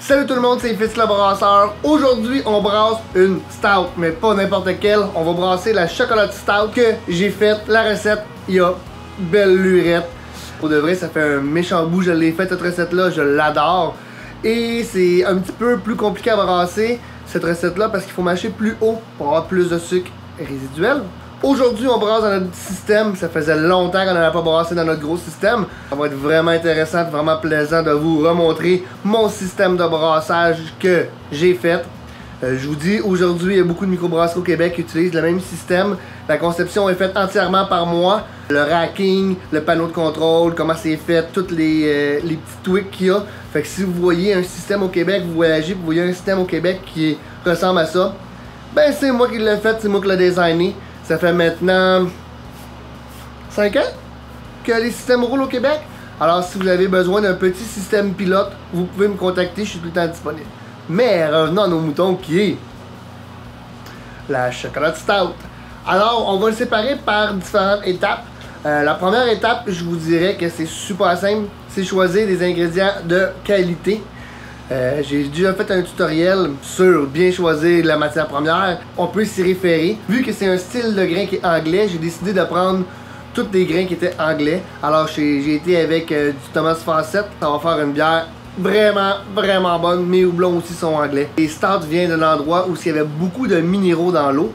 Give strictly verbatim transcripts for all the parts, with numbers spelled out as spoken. Salut tout le monde, c'est Fitz le Brasseur. Aujourd'hui, on brasse une stout, mais pas n'importe quelle. On va brasser la chocolat stout que j'ai faite. La recette, il y a belle lurette. Pour de vrai, ça fait un méchant bout. Je l'ai faite cette recette-là, je l'adore. Et c'est un petit peu plus compliqué à brasser cette recette-là parce qu'il faut mâcher plus haut pour avoir plus de sucre résiduel. Aujourd'hui, on brasse dans notre système. Ça faisait longtemps qu'on n'avait pas brassé dans notre gros système. Ça va être vraiment intéressant, vraiment plaisant de vous remontrer mon système de brassage que j'ai fait. Euh, je vous dis, aujourd'hui, il y a beaucoup de microbrasseries au Québec qui utilisent le même système. La conception est faite entièrement par moi. Le racking, le panneau de contrôle, comment c'est fait, tous les, euh, les petits tweaks qu'il y a. Fait que si vous voyez un système au Québec, vous voyagez, vous voyez un système au Québec qui ressemble à ça, ben c'est moi qui l'ai fait, c'est moi qui l'ai designé. Ça fait maintenant cinq ans que les systèmes roulent au Québec. Alors si vous avez besoin d'un petit système pilote, vous pouvez me contacter, je suis tout le temps disponible. Mais revenons à nos moutons qui est la chocolat stout. Alors on va le séparer par différentes étapes. Euh, la première étape, je vous dirais que c'est super simple, c'est choisir des ingrédients de qualité. Euh, J'ai déjà fait un tutoriel sur bien choisir la matière première. On peut s'y référer. Vu que c'est un style de grain qui est anglais, j'ai décidé de prendre tous les grains qui étaient anglais. Alors j'ai été avec euh, du Thomas Fawcett. Ça va faire une bière vraiment, vraiment bonne. Mes houblons aussi sont anglais. Les stouts viennent de l'endroit où il y avait beaucoup de minéraux dans l'eau.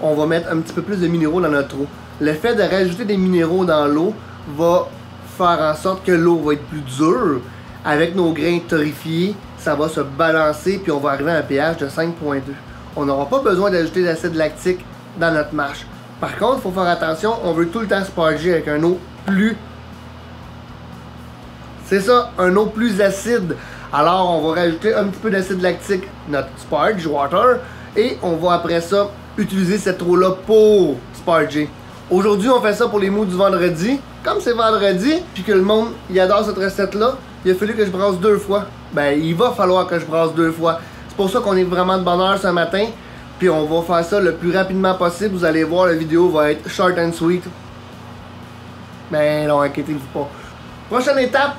On va mettre un petit peu plus de minéraux dans notre eau. Le fait de rajouter des minéraux dans l'eau va faire en sorte que l'eau va être plus dure. Avec nos grains torréfiés, ça va se balancer puis on va arriver à un pH de cinq point deux. On n'aura pas besoin d'ajouter d'acide lactique dans notre mâche. Par contre, il faut faire attention, on veut tout le temps sparger avec un eau plus... C'est ça, un eau plus acide. Alors, on va rajouter un petit peu d'acide lactique, notre sparge water, et on va après ça utiliser cette eau-là pour sparger. Aujourd'hui, on fait ça pour les mous du vendredi. Comme c'est vendredi, puis que le monde il adore cette recette-là, il a fallu que je brasse deux fois. Ben, il va falloir que je brasse deux fois. C'est pour ça qu'on est vraiment de bonne heure ce matin. Puis on va faire ça le plus rapidement possible. Vous allez voir, la vidéo va être short and sweet. Mais non, inquiétez-vous pas. Prochaine étape,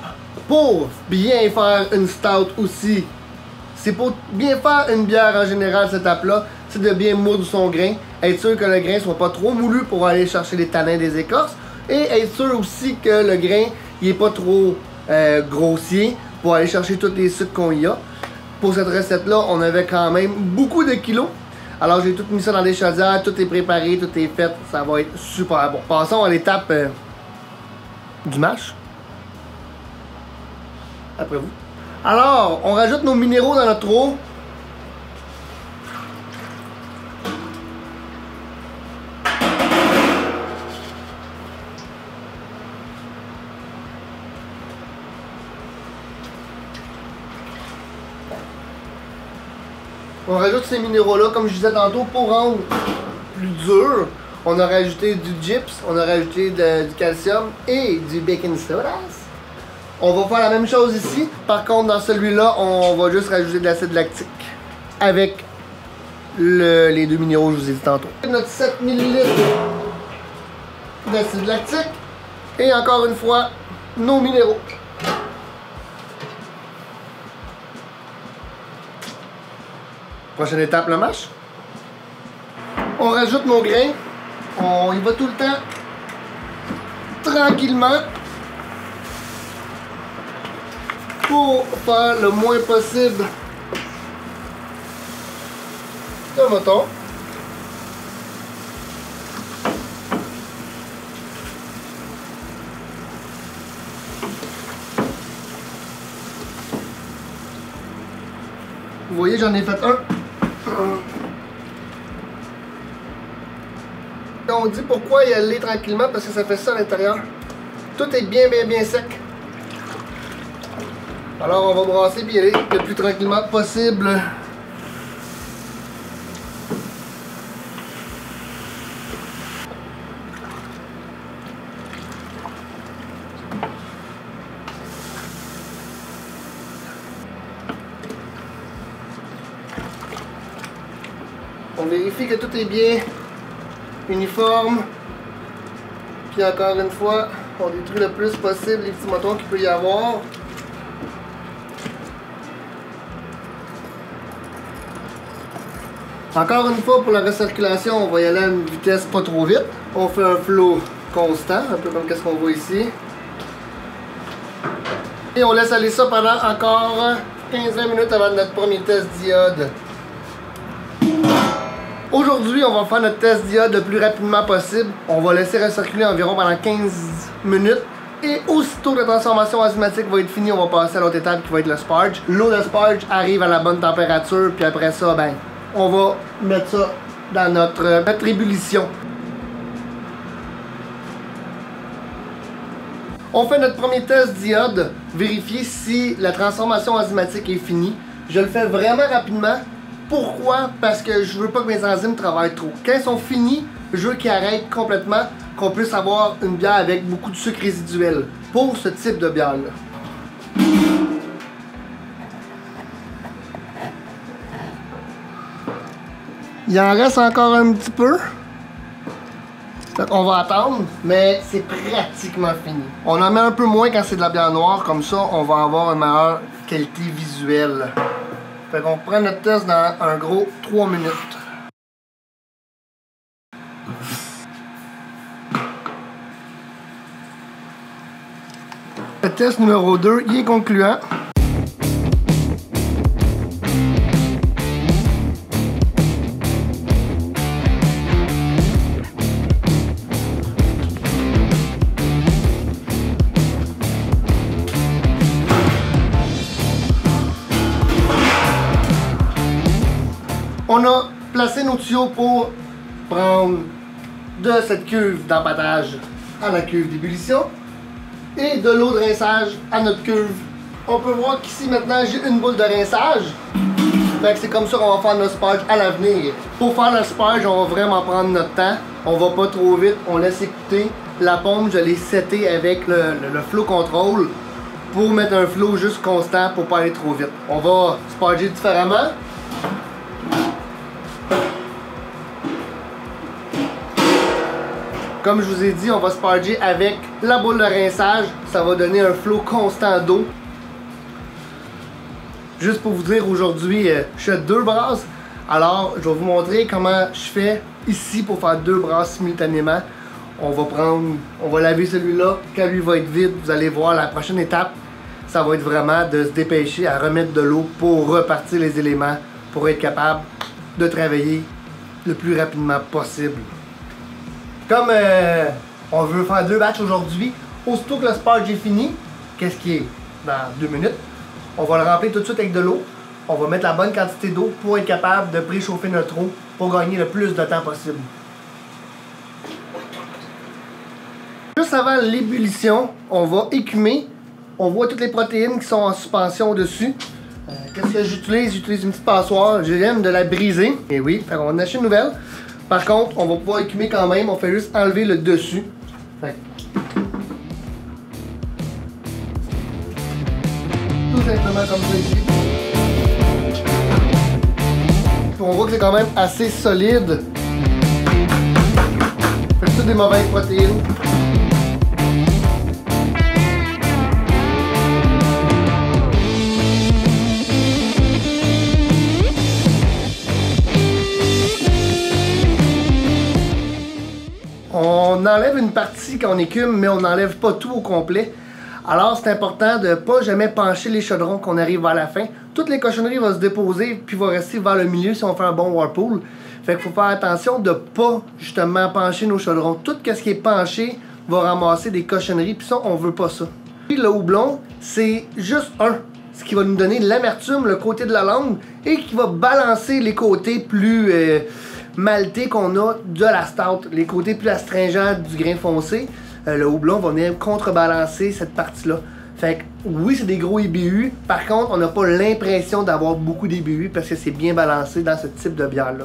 pour bien faire une stout aussi, c'est pour bien faire une bière en général, cette étape-là, c'est de bien moudre son grain. Être sûr que le grain ne soit pas trop moulu pour aller chercher les tanins des écorces. Et être sûr aussi que le grain n'est pas trop euh, grossier pour aller chercher tous les sucres qu'on y a. Pour cette recette-là, on avait quand même beaucoup de kilos. Alors j'ai tout mis ça dans des chaudières, tout est préparé, tout est fait, ça va être super bon. Passons à l'étape euh, du mâche. Après vous. Alors, on rajoute nos minéraux dans notre eau. On rajoute ces minéraux-là, comme je disais tantôt, pour rendre plus dur. On a rajouté du gyps, on a rajouté de, du calcium et du baking soda. On va faire la même chose ici. Par contre, dans celui-là, on va juste rajouter de l'acide lactique avec le, les deux minéraux que je vous ai dit tantôt. Notre sept millilitres d'acide lactique et encore une fois, nos minéraux. Prochaine étape, le mâche. On rajoute nos grains. On y va tout le temps tranquillement pour faire le moins possible de moton. Vous voyez, j'en ai fait un. On dit pourquoi y aller tranquillement, parce que ça fait ça à l'intérieur. Tout est bien, bien, bien sec. Alors on va brasser et y aller le plus tranquillement possible. On vérifie que tout est bien uniforme. Puis encore une fois, on détruit le plus possible les petits motons qu'il peut y avoir. Encore une fois, pour la recirculation, on va y aller à une vitesse pas trop vite. On fait un flow constant, un peu comme qu'est-ce qu'on voit ici. Et on laisse aller ça pendant encore quinze minutes avant notre premier test diode. Aujourd'hui, on va faire notre test diode le plus rapidement possible. On va laisser recirculer environ pendant quinze minutes. Et aussitôt que la transformation enzymatique va être finie, on va passer à l'autre étape qui va être le sparge. L'eau de sparge arrive à la bonne température, puis après ça, ben, on va mettre ça dans notre, notre ébullition. On fait notre premier test diode, vérifier si la transformation enzymatique est finie. Je le fais vraiment rapidement. Pourquoi? Parce que je veux pas que mes enzymes travaillent trop. Quand elles sont finies, je veux qu'ils arrêtent complètement, qu'on puisse avoir une bière avec beaucoup de sucre résiduel pour ce type de bière-là. Il en reste encore un petit peu. Donc on va attendre, mais c'est pratiquement fini. On en met un peu moins quand c'est de la bière noire, comme ça on va avoir une meilleure qualité visuelle. Fait qu'on prend notre test dans un gros trois minutes. Le test numéro deux, il est concluant. On a placé nos tuyaux pour prendre de cette cuve d'empattage à la cuve d'ébullition et de l'eau de rinçage à notre cuve. On peut voir qu'ici maintenant j'ai une boule de rinçage. C'est comme ça qu'on va faire notre sparge à l'avenir. Pour faire notre sparge, on va vraiment prendre notre temps. On va pas trop vite, on laisse écouter. La pompe, je l'ai setée avec le, le, le flow control pour mettre un flow juste constant pour pas aller trop vite. On va sparger différemment. Comme je vous ai dit, on va sparger avec la boule de rinçage. Ça va donner un flot constant d'eau. Juste pour vous dire, aujourd'hui, je fais deux brasses. Alors, je vais vous montrer comment je fais ici pour faire deux brasses simultanément. On va prendre, on va laver celui-là. Quand lui va être vide, vous allez voir la prochaine étape. Ça va être vraiment de se dépêcher à remettre de l'eau pour repartir les éléments, pour être capable de travailler le plus rapidement possible. Comme euh, on veut faire deux batchs aujourd'hui, aussitôt que le sparge est fini, qu'est-ce qui est dans deux minutes, on va le remplir tout de suite avec de l'eau. On va mettre la bonne quantité d'eau pour être capable de préchauffer notre eau pour gagner le plus de temps possible. Juste avant l'ébullition, on va écumer. On voit toutes les protéines qui sont en suspension au-dessus. Euh, qu'est-ce que j'utilise? J'utilise une petite passoire. J'aime de la briser. Et oui, on achète une nouvelle. Par contre, on va pouvoir écumer quand même, on fait juste enlever le dessus. Ouais. Tout simplement comme ça ici. Puis on voit que c'est quand même assez solide. C'est toutes des mauvaises protéines. On enlève une partie quand on écume, mais on n'enlève pas tout au complet. Alors c'est important de ne pas jamais pencher les chaudrons qu'on arrive vers la fin. Toutes les cochonneries vont se déposer puis vont rester vers le milieu si on fait un bon whirlpool. Fait qu'il faut faire attention de ne pas justement pencher nos chaudrons. Tout ce qui est penché va ramasser des cochonneries, puis ça on veut pas ça. Puis le houblon, c'est juste un, ce qui va nous donner l'amertume, le côté de la langue, et qui va balancer les côtés plus... Euh, malté qu'on a de la stout, les côtés plus astringents du grain foncé, euh, le houblon va venir contrebalancer cette partie-là. Fait que oui, c'est des gros I B U, par contre, on n'a pas l'impression d'avoir beaucoup d'I B U parce que c'est bien balancé dans ce type de bière-là.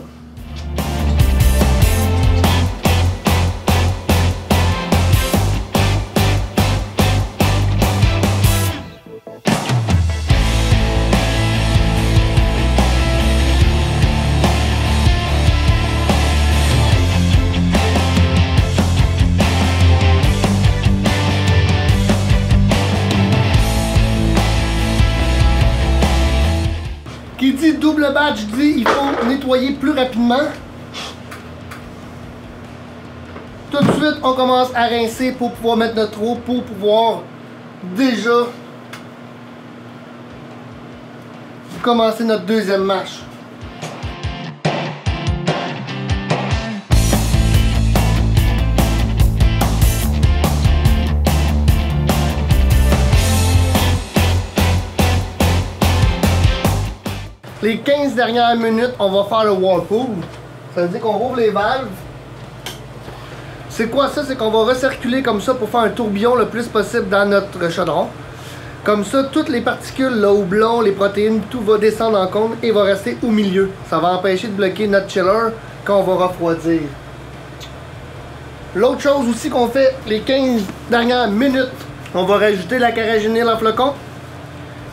Qui dit double batch dit il faut nettoyer plus rapidement. Tout de suite, on commence à rincer pour pouvoir mettre notre eau, pour pouvoir déjà commencer notre deuxième marche. Les quinze dernières minutes, on va faire le whirlpool. Ça veut dire qu'on rouvre les valves. C'est quoi ça? C'est qu'on va recirculer comme ça pour faire un tourbillon le plus possible dans notre chaudron. Comme ça, toutes les particules, le houblon, les protéines, tout va descendre en cône et va rester au milieu. Ça va empêcher de bloquer notre chiller quand on va refroidir. L'autre chose aussi qu'on fait les quinze dernières minutes, on va rajouter la carragénile en flocon,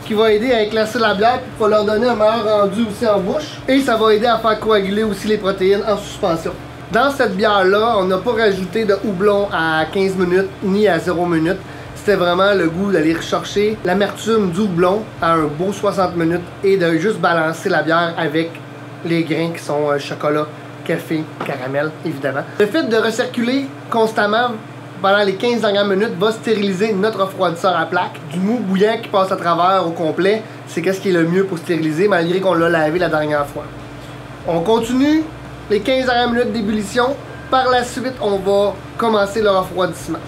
qui va aider à éclaircir la bière, puis va leur donner un meilleur rendu aussi en bouche. Et ça va aider à faire coaguler aussi les protéines en suspension. Dans cette bière-là, on n'a pas rajouté de houblon à quinze minutes ni à zéro minutes. C'était vraiment le goût d'aller rechercher l'amertume du houblon à un beau soixante minutes et de juste balancer la bière avec les grains qui sont chocolat, café, caramel, évidemment. Le fait de recirculer constamment pendant les quinze dernières minutes, va stériliser notre refroidisseur à plaque. Du mou bouillant qui passe à travers au complet, c'est qu'est-ce qui est le mieux pour stériliser, malgré qu'on l'a lavé la dernière fois. On continue les quinze dernières minutes d'ébullition. Par la suite, on va commencer le refroidissement.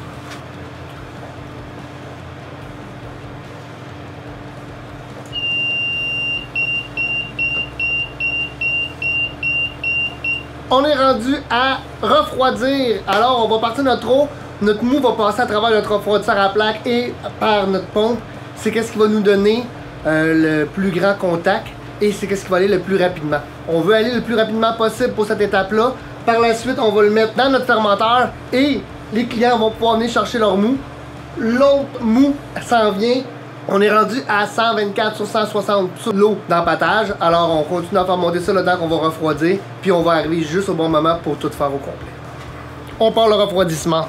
On est rendu à refroidir. Alors, on va partir notre eau. Notre mou va passer à travers notre refroidisseur à plaque et par notre pompe. C'est qu'est-ce qui va nous donner euh, le plus grand contact et c'est qu'est-ce qui va aller le plus rapidement. On veut aller le plus rapidement possible pour cette étape-là. Par la suite, on va le mettre dans notre fermenteur et les clients vont pouvoir venir chercher leur mou. L'autre mou s'en vient. On est rendu à cent vingt-quatre sur cent soixante sur l'eau d'empattage. Alors, on continue à faire monter ça le temps qu'on va refroidir. Puis, on va arriver juste au bon moment pour tout faire au complet. On part le refroidissement.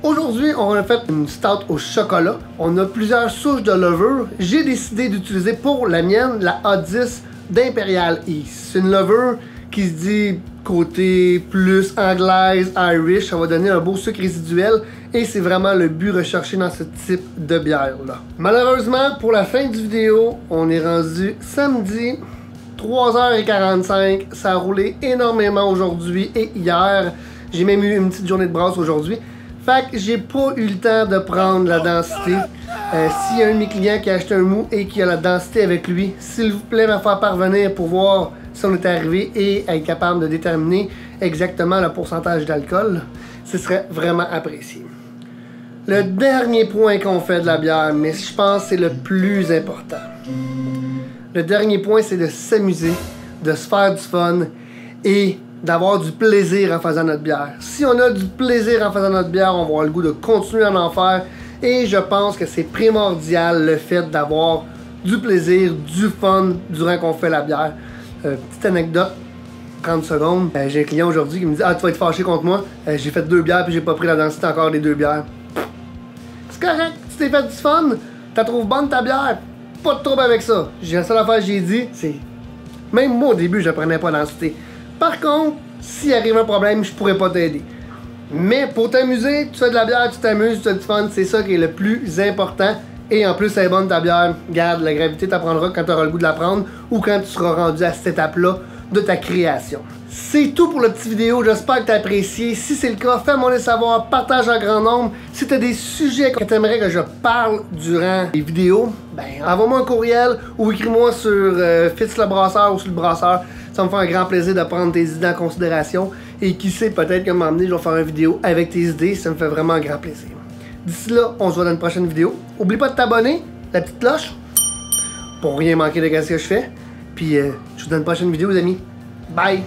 Aujourd'hui, on a fait une stout au chocolat. On a plusieurs souches de levure. J'ai décidé d'utiliser pour la mienne la A dix d'Imperial East. C'est une levure qui se dit côté plus anglaise, Irish. Ça va donner un beau sucre résiduel et c'est vraiment le but recherché dans ce type de bière-là. Malheureusement, pour la fin du vidéo, on est rendu samedi, trois heures quarante-cinq. Ça a roulé énormément aujourd'hui et hier. J'ai même eu une petite journée de brasse aujourd'hui. Fait que j'ai pas eu le temps de prendre la densité. Euh, S'il y a un de mes clients qui a acheté un mou et qui a la densité avec lui, s'il vous plaît, me faire parvenir pour voir si on est arrivé et être capable de déterminer exactement le pourcentage d'alcool. Ce serait vraiment apprécié. Le dernier point qu'on fait de la bière, mais je pense que c'est le plus important. Le dernier point, c'est de s'amuser, de se faire du fun et d'avoir du plaisir en faisant notre bière. Si on a du plaisir en faisant notre bière, on va avoir le goût de continuer à en faire. Et je pense que c'est primordial le fait d'avoir du plaisir, du fun durant qu'on fait la bière. Euh, petite anecdote, trente secondes. Euh, j'ai un client aujourd'hui qui me dit « Ah, tu vas être fâché contre moi. Euh, j'ai fait deux bières puis j'ai pas pris la densité encore des deux bières. » C'est correct, tu t'es fait du fun, t'as trouvé bonne ta bière, pas de trouble avec ça. La seule affaire que j'ai dit, c'est même moi au début, je prenais pas la densité. Par contre, s'il arrive un problème, je pourrais pas t'aider. Mais pour t'amuser, tu fais de la bière, tu t'amuses, tu as du fun, c'est ça qui est le plus important. Et en plus, elle est bonne ta bière, garde, la gravité t'apprendra quand tu auras le goût de la prendre ou quand tu seras rendu à cette étape-là de ta création. C'est tout pour la petite vidéo, j'espère que tu as apprécié. Si c'est le cas, fais-moi le savoir, partage en grand nombre. Si tu as des sujets que tu aimerais que je parle durant les vidéos, ben envoie-moi un courriel ou écris-moi sur euh, Fitz le Brasseur ou sur le Brasseur. Ça me fait un grand plaisir de prendre tes idées en considération et qui sait, peut-être que m'emmener, je vais faire une vidéo avec tes idées, ça me fait vraiment un grand plaisir. D'ici là, on se voit dans une prochaine vidéo. Oublie pas de t'abonner, la petite cloche, pour rien manquer de ce que je fais. Puis, euh, je vous donne une prochaine vidéo, les amis. Bye!